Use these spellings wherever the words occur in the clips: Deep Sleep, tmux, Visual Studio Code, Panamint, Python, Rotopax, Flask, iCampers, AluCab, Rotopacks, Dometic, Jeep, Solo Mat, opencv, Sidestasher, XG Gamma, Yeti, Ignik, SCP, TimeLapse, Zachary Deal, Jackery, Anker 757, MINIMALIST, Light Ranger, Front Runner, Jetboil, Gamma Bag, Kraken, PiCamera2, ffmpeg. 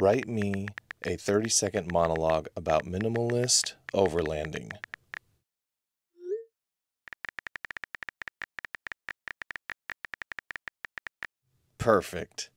Write me a 30-second monologue about minimalist overlanding. Perfect.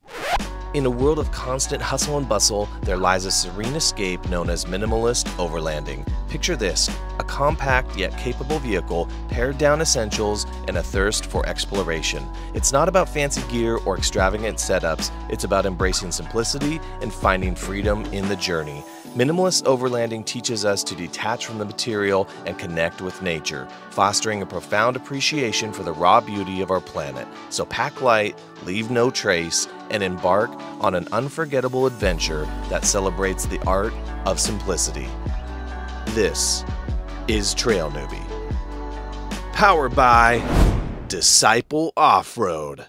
In a world of constant hustle and bustle, there lies a serene escape known as minimalist overlanding. Picture this, a compact yet capable vehicle, pared down essentials, and a thirst for exploration. It's not about fancy gear or extravagant setups, it's about embracing simplicity and finding freedom in the journey. Minimalist overlanding teaches us to detach from the material and connect with nature, fostering a profound appreciation for the raw beauty of our planet. So pack light, leave no trace, and embark on an unforgettable adventure that celebrates the art of simplicity. This is Trail Newbie, powered by Disciple Off-Road.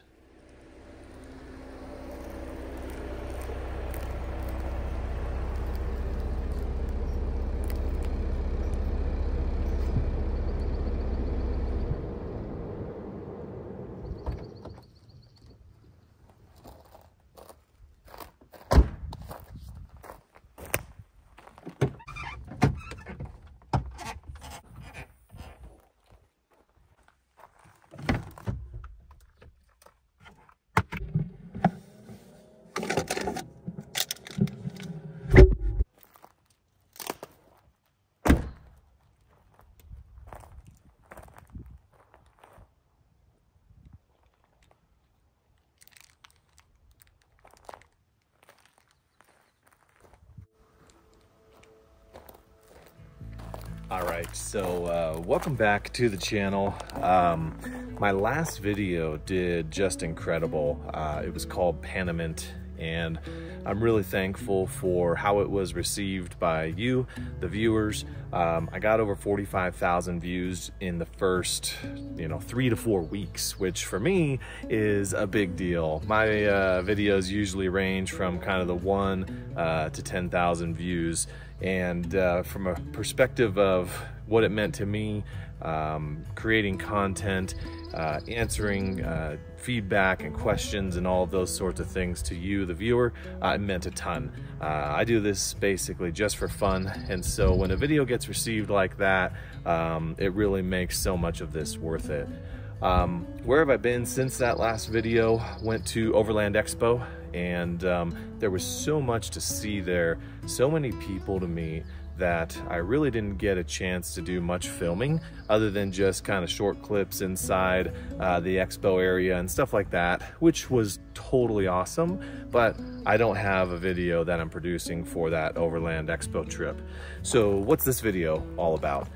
Alright, so welcome back to the channel. My last video did just incredible. It was called Panamint, and I'm really thankful for how it was received by you, the viewers. I got over 45,000 views in the first, 3 to 4 weeks, which for me is a big deal. My videos usually range from kind of the 1 to 10,000 views. And from a perspective of what it meant to me, creating content, answering feedback and questions and all of those sorts of things to you, the viewer, it meant a ton. I do this basically just for fun, and so when a video gets received like that, it really makes so much of this worth it. Where have I been since that last video? Went to Overland Expo, and there was so much to see there, so many people to meet, that I really didn't get a chance to do much filming other than just kind of short clips inside the expo area and stuff like that, which was totally awesome, but I don't have a video that I'm producing for that Overland Expo trip. So what's this video all about?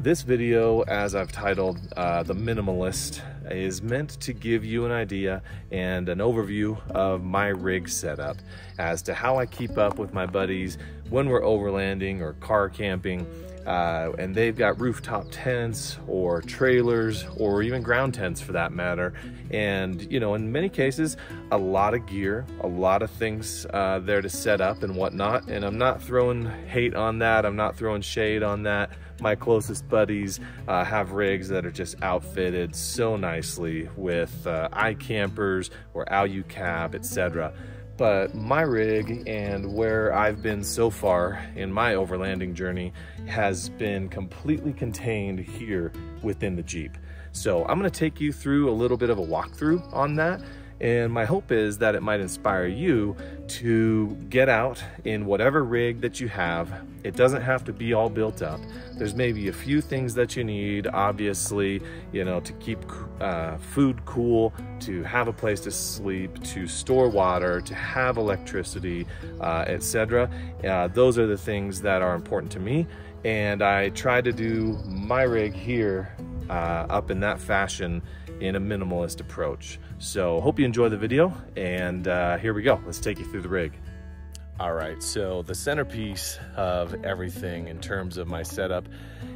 This video, as I've titled The Minimalist, is meant to give you an idea and an overview of my rig setup as to how I keep up with my buddies when we're overlanding or car camping, and they've got rooftop tents or trailers or even ground tents for that matter. And in many cases, a lot of gear, a lot of things there to set up and whatnot. And I'm not throwing hate on that, I'm not throwing shade on that. My closest buddies have rigs that are just outfitted so nicely with iCampers or AluCab, etc. But my rig and where I've been so far in my overlanding journey has been completely contained here within the Jeep. So I'm gonna take you through a little bit of a walkthrough on that. And my hope is that it might inspire you to get out in whatever rig that you have. It doesn't have to be all built up. There's maybe a few things that you need, obviously, to keep food cool, to have a place to sleep, to store water, to have electricity, etc. Those are the things that are important to me. And I try to do my rig here up in that fashion in a minimalist approach. So hope you enjoy the video, and here we go. Let's take you through the rig. All right, so the centerpiece of everything in terms of my setup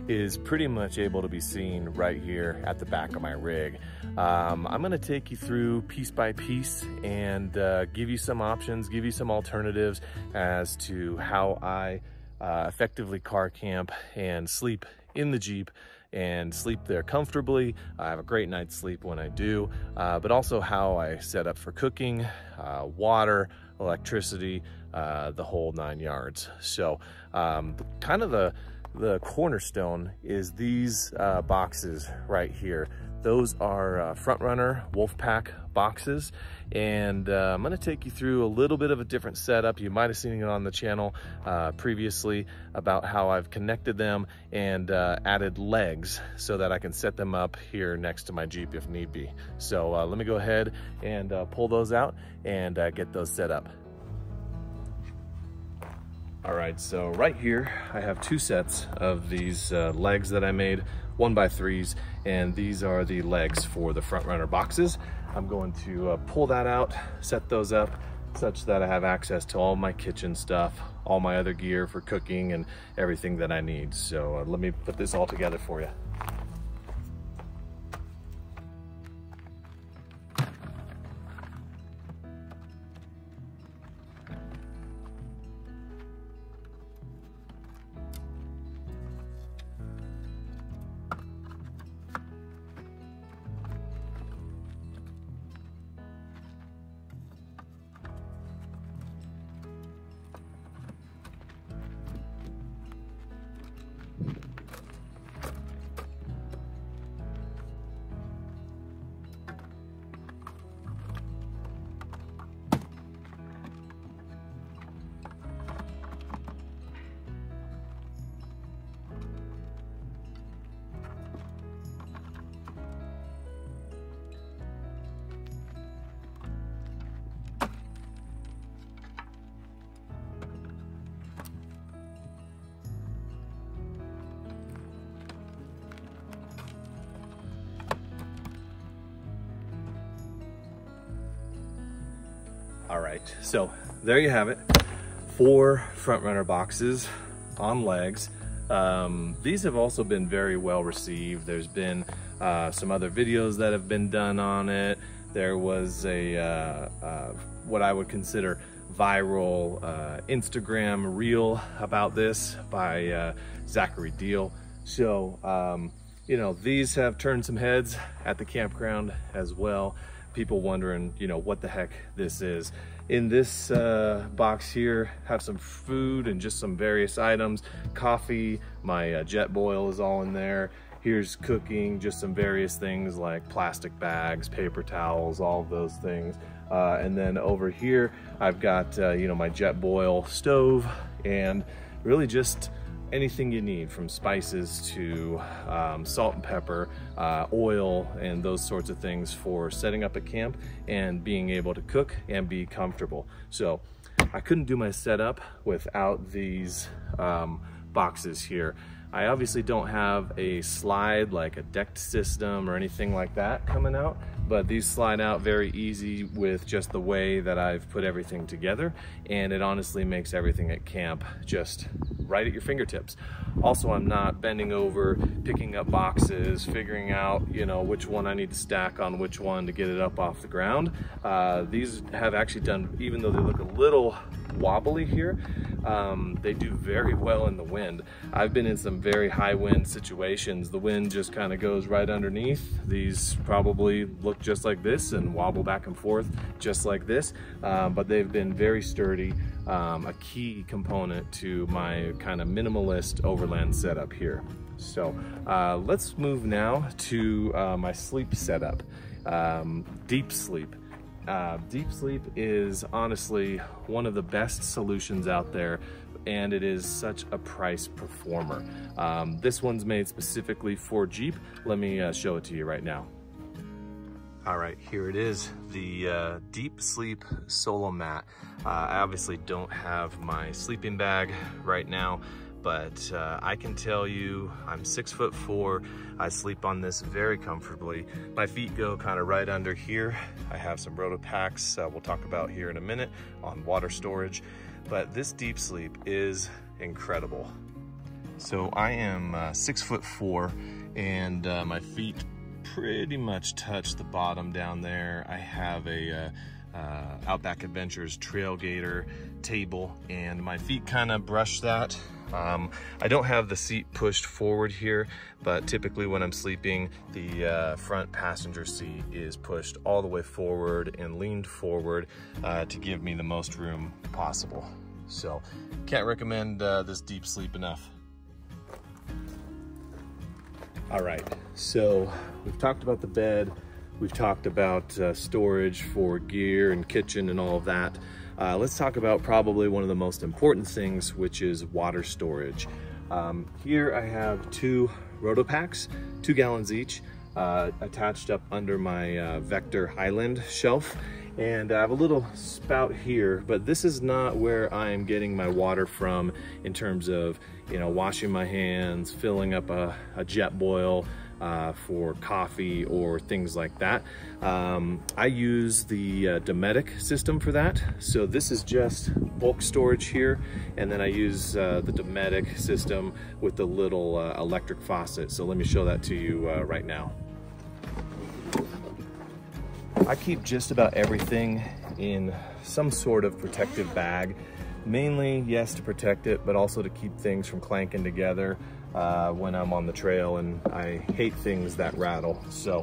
is pretty much able to be seen right here at the back of my rig. I'm gonna take you through piece by piece and give you some options, give you some alternatives as to how I effectively car camp and sleep in the Jeep and sleep there comfortably. I have a great night's sleep when I do, but also how I set up for cooking, water, electricity, the whole 9 yards. So kind of the cornerstone is these boxes right here. Those are Front Runner Wolf Pack boxes, and I'm going to take you through a little bit of a different setup. You might have seen it on the channel previously about how I've connected them and added legs so that I can set them up here next to my Jeep if need be. So let me go ahead and pull those out and get those set up. All right, so right here, I have two sets of these legs that I made, 1x3s, and these are the legs for the Front Runner boxes. I'm going to pull that out, set those up such that I have access to all my kitchen stuff, all my other gear for cooking and everything that I need. So let me put this all together for you. All right, so there you have it. 4 Front Runner boxes on legs. These have also been very well received. There's been some other videos that have been done on it. There was a what I would consider viral Instagram reel about this by Zachary Deal. So, you know, these have turned some heads at the campground as well. People wondering, you know, what the heck this is. In this box here, have some food and just some various items. Coffee, my Jetboil is all in there. Here's cooking, just some various things like plastic bags, paper towels, all of those things. And then over here, I've got, you know, my Jetboil stove and really just anything you need, from spices to salt and pepper, oil, and those sorts of things for setting up a camp and being able to cook and be comfortable. So I couldn't do my setup without these boxes here. I obviously don't have a slide like a decked system or anything like that coming out, but these slide out very easy with just the way that I've put everything together, and it honestly makes everything at camp just right at your fingertips. Also, I'm not bending over, picking up boxes, figuring out, you know, which one I need to stack on which one to get it up off the ground. These have actually done, even though they look a little wobbly here, they do very well in the wind. I've been in some very high wind situations. The wind just kind of goes right underneath. These probably look just like this and wobble back and forth just like this, but they've been very sturdy. A key component to my kind of minimalist overland setup here. So let's move now to my sleep setup. Deep Sleep. Deep Sleep is honestly one of the best solutions out there, and it is such a price performer. This one's made specifically for Jeep. Let me show it to you right now. All right, here it is, the Deep Sleep Solo Mat. I obviously don't have my sleeping bag right now, but I can tell you I'm 6'4". I sleep on this very comfortably. My feet go kind of right under here. I have some Rotopax we'll talk about here in a minute on water storage, but this Deep Sleep is incredible. So I am 6'4", and my feet pretty much touch the bottom down there. I have a Outback Adventures Trail Gator table, and my feet kind of brush that. I don't have the seat pushed forward here, but typically when I'm sleeping, the front passenger seat is pushed all the way forward and leaned forward to give me the most room possible. So can't recommend this Deep Sleep enough. All right, so we've talked about the bed. We've talked about storage for gear and kitchen and all of that. Let's talk about probably one of the most important things, which is water storage. Here I have two Rotopacks, 2 gallons each, attached up under my Vector Highland shelf. And I have a little spout here, but this is not where I am getting my water from in terms of, you know, washing my hands, filling up a Jetboil for coffee or things like that. I use the Dometic system for that. So this is just bulk storage here, and then I use the Dometic system with the little electric faucet. So let me show that to you right now. I keep just about everything in some sort of protective bag, mainly, yes, to protect it, but also to keep things from clanking together when I'm on the trail, and I hate things that rattle. So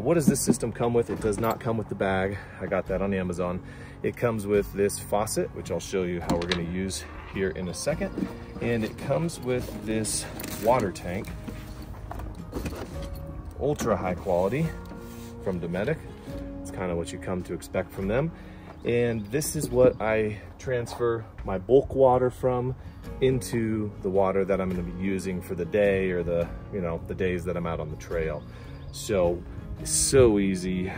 what does this system come with? It does not come with the bag. I got that on Amazon. It comes with this faucet, which I'll show you how we're gonna use here in a second. And it comes with this water tank, ultra high quality from Dometic. It's kind of what you come to expect from them. And this is what I transfer my bulk water from into the water that I'm going to be using for the day, or the, you know, the days that I'm out on the trail. So it's so easy.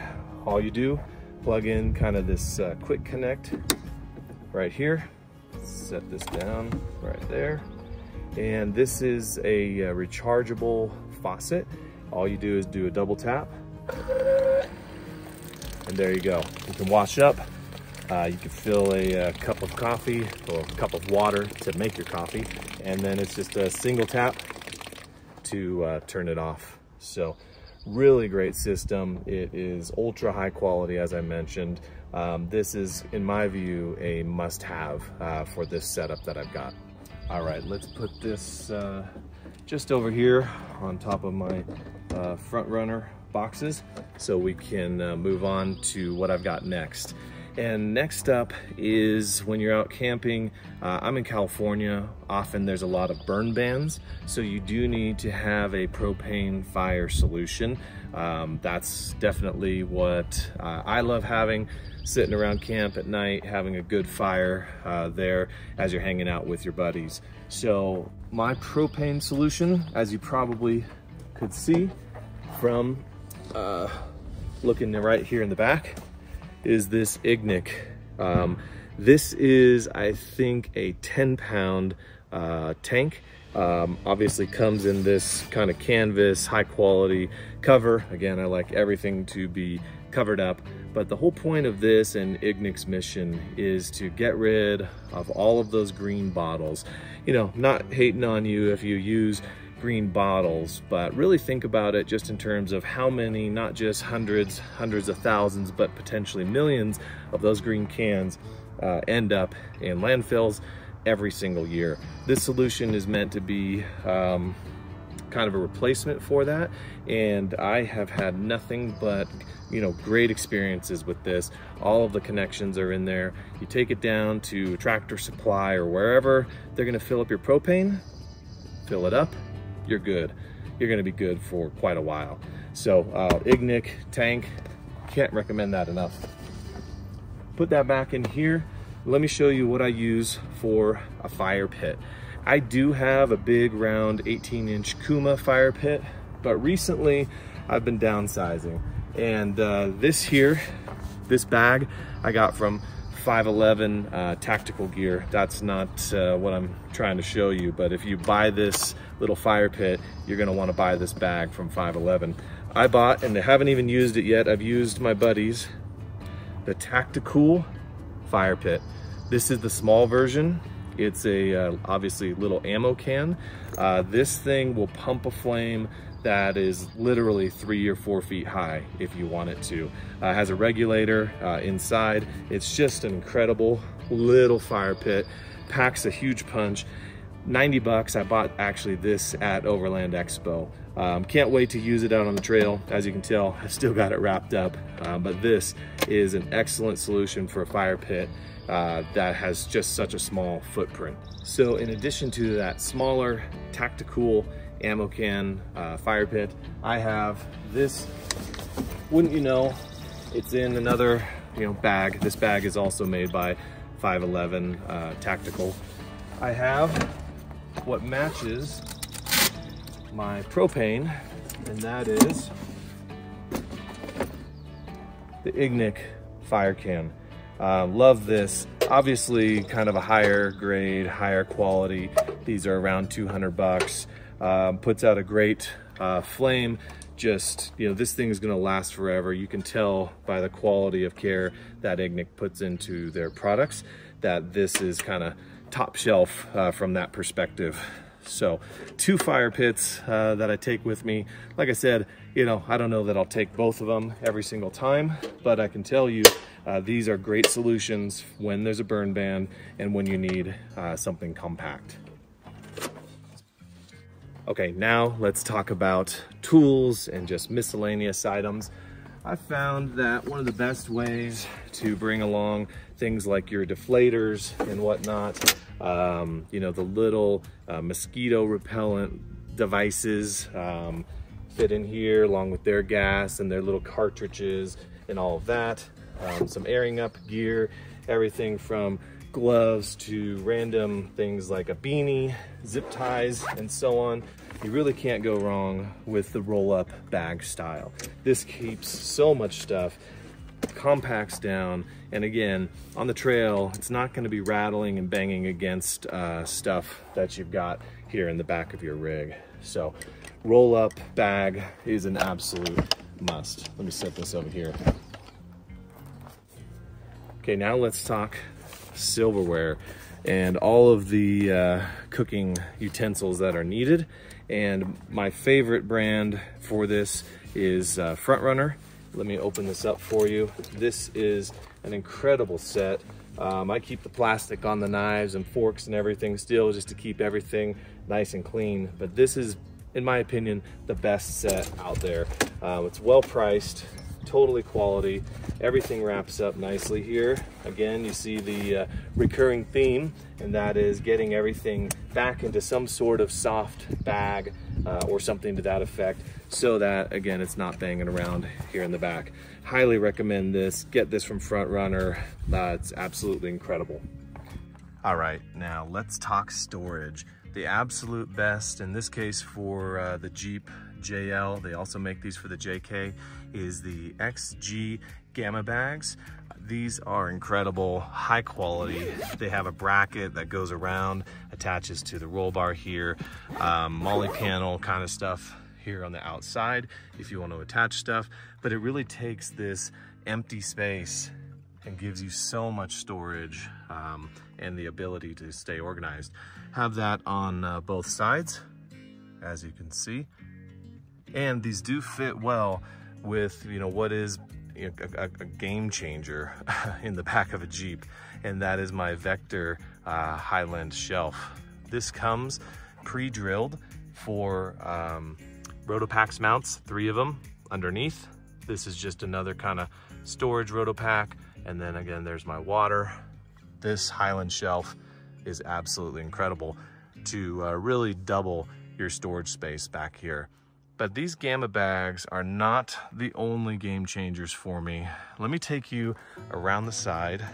All you do, plug in kind of this quick connect right here, set this down right there, and this is a rechargeable faucet. All you do is do a double tap, and there you go. You can wash up. You can fill a cup of coffee or a cup of water to make your coffee, and then it's just a single tap to turn it off. So really great system. It is ultra high quality, as I mentioned. This is, in my view, a must-have for this setup that I've got. All right, let's put this just over here on top of my Front Runner boxes so we can move on to what I've got next. And next up is when you're out camping, I'm in California, often there's a lot of burn bans, so you do need to have a propane fire solution. That's definitely what I love having, sitting around camp at night, having a good fire there as you're hanging out with your buddies. So my propane solution, as you probably could see from looking right here in the back, is this Ignik. This is, I think, a 10-pound tank. Obviously comes in this kind of canvas, high-quality cover. Again, I like everything to be covered up, but the whole point of this and Ignik's mission is to get rid of all of those green bottles. You know, not hating on you if you use green bottles, but really think about it just in terms of how many, not just hundreds of thousands, but potentially millions of those green cans end up in landfills every single year. This solution is meant to be kind of a replacement for that, and I have had nothing but, you know, great experiences with this. All of the connections are in there. You take it down to Tractor Supply or wherever, they're gonna fill up your propane, fill it up, you're good. You're gonna be good for quite a while. So Ignik tank, can't recommend that enough. Put that back in here. Let me show you what I use for a fire pit. I do have a big round 18-inch Kuma fire pit, but recently I've been downsizing. And this bag I got from 5.11 tactical gear. That's not what I'm trying to show you, but if you buy this little fire pit, you're gonna wanna buy this bag from 5.11. I bought, and I haven't even used it yet, I've used my buddies, the Tacticool fire pit. This is the small version. It's a obviously little ammo can. This thing will pump a flame that is literally 3 or 4 feet high if you want it to. It has a regulator inside. It's just an incredible little fire pit. Packs a huge punch. 90 bucks. I bought actually this at Overland Expo. Can't wait to use it out on the trail. As you can tell, I've still got it wrapped up, but this is an excellent solution for a fire pit that has just such a small footprint. So in addition to that smaller Tacticool ammo can fire pit, I have this, wouldn't you know, it's in another bag. This bag is also made by 5.11 Tactical. I have what matches my propane, and that is the Ignik fire can. Love this. Obviously kind of a higher grade, higher quality. These are around 200 bucks. Puts out a great flame. Just, this thing is gonna last forever. You can tell by the quality of care that Ignik puts into their products that this is kind of top shelf from that perspective. So two fire pits that I take with me. Like I said, I don't know that I'll take both of them every single time, but I can tell you these are great solutions when there's a burn ban and when you need something compact. Okay, now let's talk about tools and just miscellaneous items. I found that one of the best ways to bring along things like your deflators and whatnot, the little mosquito repellent devices fit in here along with their gas and their little cartridges and all of that. Some airing up gear, everything from gloves to random things like a beanie, zip ties, and so on. You really can't go wrong with the roll-up bag style. This keeps so much stuff, compacts down, and again, on the trail, it's not gonna be rattling and banging against stuff that you've got here in the back of your rig. So, roll-up bag is an absolute must. Let me set this over here. Okay, now let's talk silverware and all of the cooking utensils that are needed. And my favorite brand for this is Front Runner. Let me open this up for you. This is an incredible set. I keep the plastic on the knives and forks and everything still just to keep everything nice and clean. But this is, in my opinion, the best set out there. It's well priced, totally quality. Everything wraps up nicely here. Again, you see the recurring theme, and that is getting everything back into some sort of soft bag or something to that effect, so that, again, it's not banging around here in the back. Highly recommend this. Get this from Front Runner. It's absolutely incredible. All right, now let's talk storage. The absolute best, in this case for the Jeep JL, they also make these for the JK, is the XG Gamma bags. These are incredible, high quality. They have a bracket that goes around, attaches to the roll bar here, molly panel kind of stuff here on the outside if you want to attach stuff, but it really takes this empty space and gives you so much storage and the ability to stay organized. Have that on both sides, as you can see. And these do fit well with, what is a game changer in the back of a Jeep, and that is my Vector Highland shelf. This comes pre-drilled for Rotopax mounts, 3 of them underneath. This is just another kind of storage Rotopack. And then again, there's my water. This Highland shelf is absolutely incredible to really double your storage space back here. But these Gamma bags are not the only game changers for me. Let me take you around the side,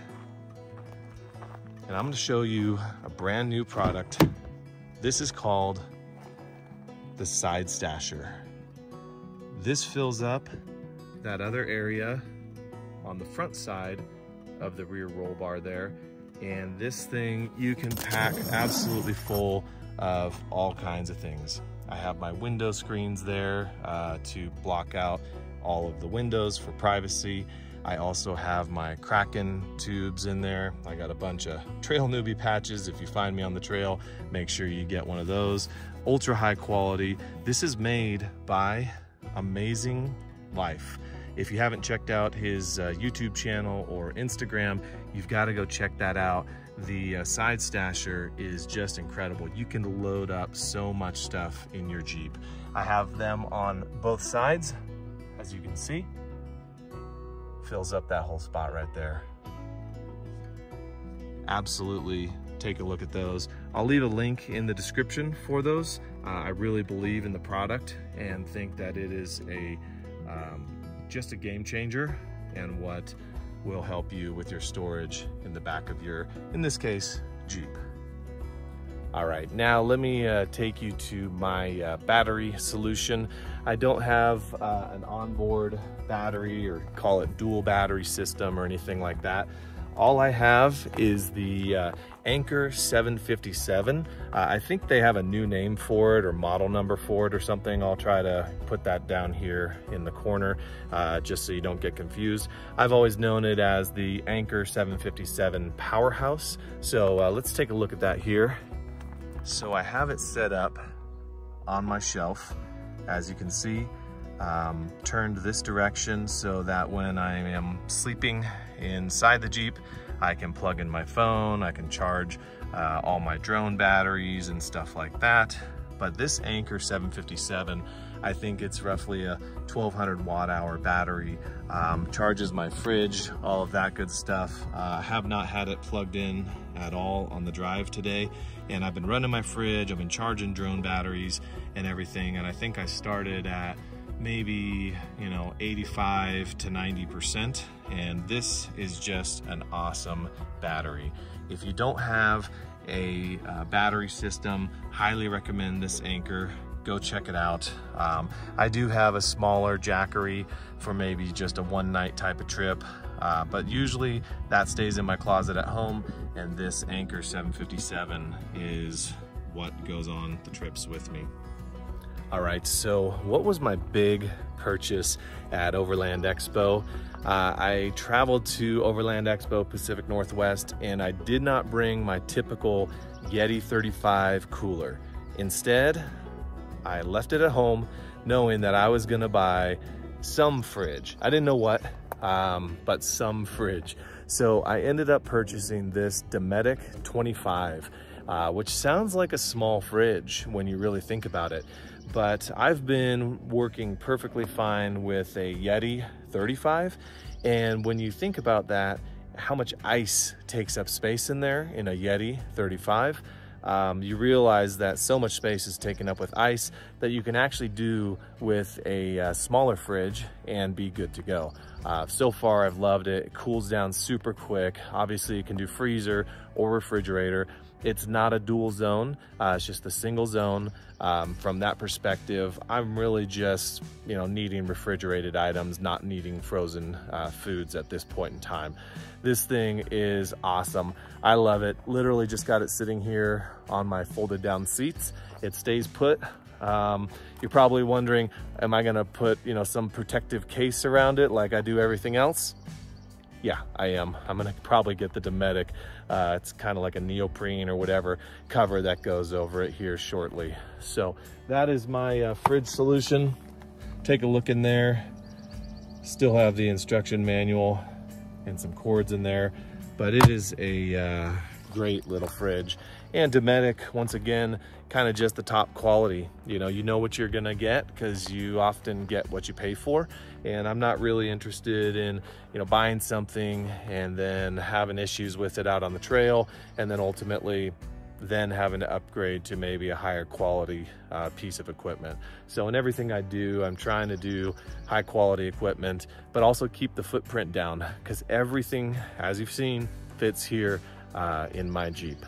and I'm gonna show you a brand new product. This is called the Sidestasher. This fills up that other area on the front side of the rear roll bar there. And this thing you can pack absolutely full of all kinds of things. I have my window screens there to block out all of the windows for privacy. I also have my Kraken tubes in there. I got a bunch of Trail Newbie patches. If you find me on the trail, make sure you get one of those. Ultra high quality. This is made by Amazing Life. If you haven't checked out his YouTube channel or Instagram, you've got to go check that out. The Sidestasher is just incredible. You can load up so much stuff in your Jeep. I have them on both sides, as you can see. Fills up that whole spot right there. Absolutely take a look at those. I'll leave a link in the description for those. I really believe in the product and think that it is a just a game changer, and what will help you with your storage in the back of your, in this case, Jeep. All right, now let me take you to my battery solution. I don't have an onboard battery, or call it dual battery system or anything like that. All I have is the Anker 757. I think they have a new name for it or model number for it or something. I'll try to put that down here in the corner just so you don't get confused. I've always known it as the Anker 757 Powerhouse. So let's take a look at that here. So I have it set up on my shelf, as you can see, turned this direction so that when I am sleeping inside the Jeep, I can plug in my phone, I can charge all my drone batteries and stuff like that. But this Anker 757, I think it's roughly a 1200 watt hour battery, charges my fridge, all of that good stuff. I have not had it plugged in at all on the drive today, and I've been running my fridge, I've been charging drone batteries and everything, and I think I started at maybe, you know, 85 to 90%, and this is just an awesome battery. If you don't have a battery system, highly recommend this Anker. Go check it out. I do have a smaller Jackery for maybe just a one night type of trip, but usually that stays in my closet at home, and this Anker 757 is what goes on the trips with me. All right, so what was my big purchase at Overland Expo? I traveled to Overland Expo Pacific Northwest, and I did not bring my typical Yeti 35 cooler. Instead, I left it at home knowing that I was gonna buy some fridge. I didn't know what, but some fridge. So I ended up purchasing this Dometic 25, which sounds like a small fridge when you really think about it. But I've been working perfectly fine with a Yeti 35. And when you think about that, how much ice takes up space in there in a Yeti 35, you realize that so much space is taken up with ice that you can actually do with a smaller fridge and be good to go. So far, I've loved it. It cools down super quick. Obviously, you can do freezer or refrigerator. It's not a dual zone, it's just a single zone. From that perspective, I'm really just, you know, needing refrigerated items, not needing frozen foods at this point in time. This thing is awesome. I love it. Literally just got it sitting here on my folded down seats. It stays put. You're probably wondering, am I gonna put, you know, some protective case around it like I do everything else? Yeah, I am. I'm gonna probably get the Dometic. It's kind of like a neoprene or whatever cover that goes over it here shortly. So that is my fridge solution. Take a look in there. Still have the instruction manual and some cords in there, but it is a great little fridge. And Dometic, once again, kind of just the top quality. You know what you're gonna get, because you often get what you pay for. And I'm not really interested in, you know, buying something and then having issues with it out on the trail, and then ultimately then having to upgrade to maybe a higher quality piece of equipment. So in everything I do, I'm trying to do high quality equipment, but also keep the footprint down, because everything, as you've seen, fits here in my Jeep.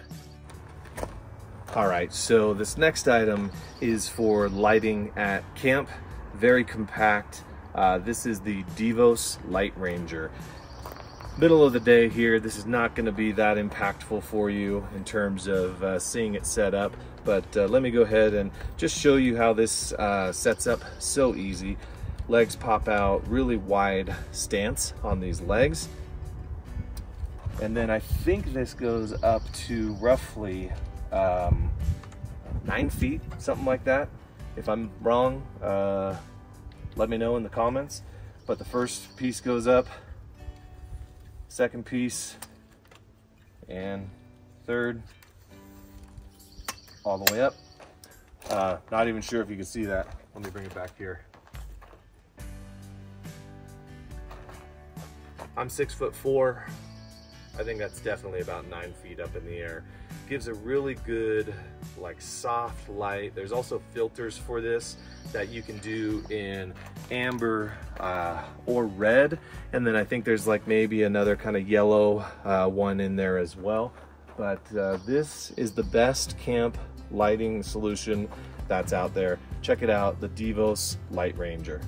All right, so this next item is for lighting at camp. Very compact. This is the Devos Light Ranger. middle of the day here. This is not going to be that impactful for you in terms of seeing it set up, but let me go ahead and just show you how this sets up. So easy. Legs pop out, really wide stance on these legs. And then I think this goes up to roughly 9 feet, something like that. If I'm wrong, let me know in the comments. But the first piece goes up, second piece, and third, all the way up. Not even sure if you can see that. Let me bring it back here. I'm 6'4". I think that's definitely about 9 feet up in the air. Gives a really good, like, soft light. There's also filters for this that you can do in amber or red. And then I think there's like maybe another kind of yellow one in there as well. But this is the best camp lighting solution that's out there. Check it out, the Devos Light Ranger.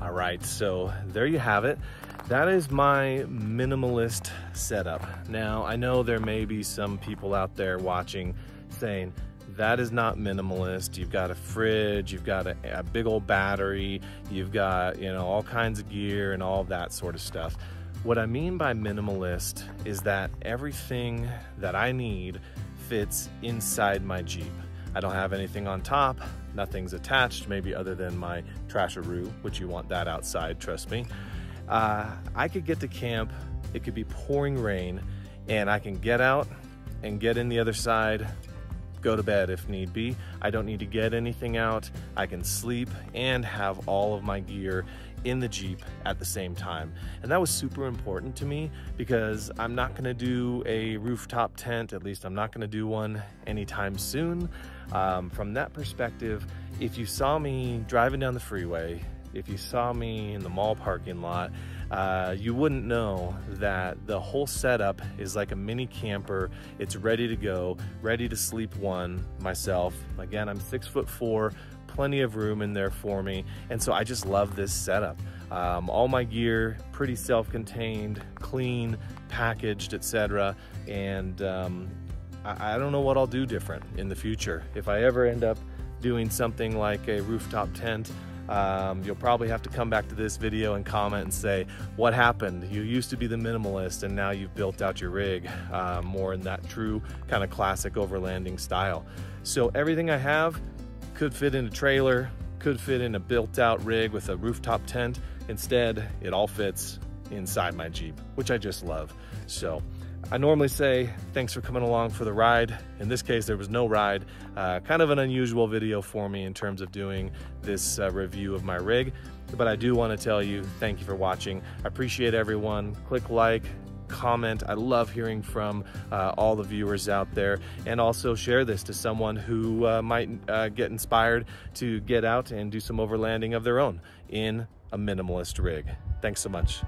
All right, so there you have it. That is my minimalist setup. Now, I know there may be some people out there watching saying, that is not minimalist. You've got a fridge, you've got a big old battery, you've got, you know, all kinds of gear and all that sort of stuff. What I mean by minimalist is that everything that I need fits inside my Jeep. I don't have anything on top, nothing's attached, maybe other than my trash-a-roo, which you want that outside, trust me. I could get to camp, it could be pouring rain, and I can get out and get in the other side, go to bed if need be. I don't need to get anything out. I can sleep and have all of my gear in the Jeep at the same time. And that was super important to me because I'm not gonna do a rooftop tent, at least I'm not gonna do one anytime soon. From that perspective, if you saw me driving down the freeway, if you saw me in the mall parking lot, you wouldn't know that the whole setup is like a mini camper. It's ready to go, ready to sleep one myself. Again, I'm 6'4", plenty of room in there for me. And so I just love this setup. All my gear, pretty self-contained, clean, packaged, etc. And I don't know what I'll do different in the future. If I ever end up doing something like a rooftop tent, you'll probably have to come back to this video and comment and say, what happened? You used to be the minimalist and now you've built out your rig more in that true kind of classic overlanding style. So everything I have could fit in a trailer, could fit in a built-out rig with a rooftop tent. Instead, it all fits inside my Jeep, which I just love. So I normally say thanks for coming along for the ride. In this case, there was no ride. Kind of an unusual video for me in terms of doing this review of my rig, but I do want to tell you thank you for watching. I appreciate everyone. Click like, comment. I love hearing from all the viewers out there, and also share this to someone who might get inspired to get out and do some overlanding of their own in a minimalist rig. Thanks so much.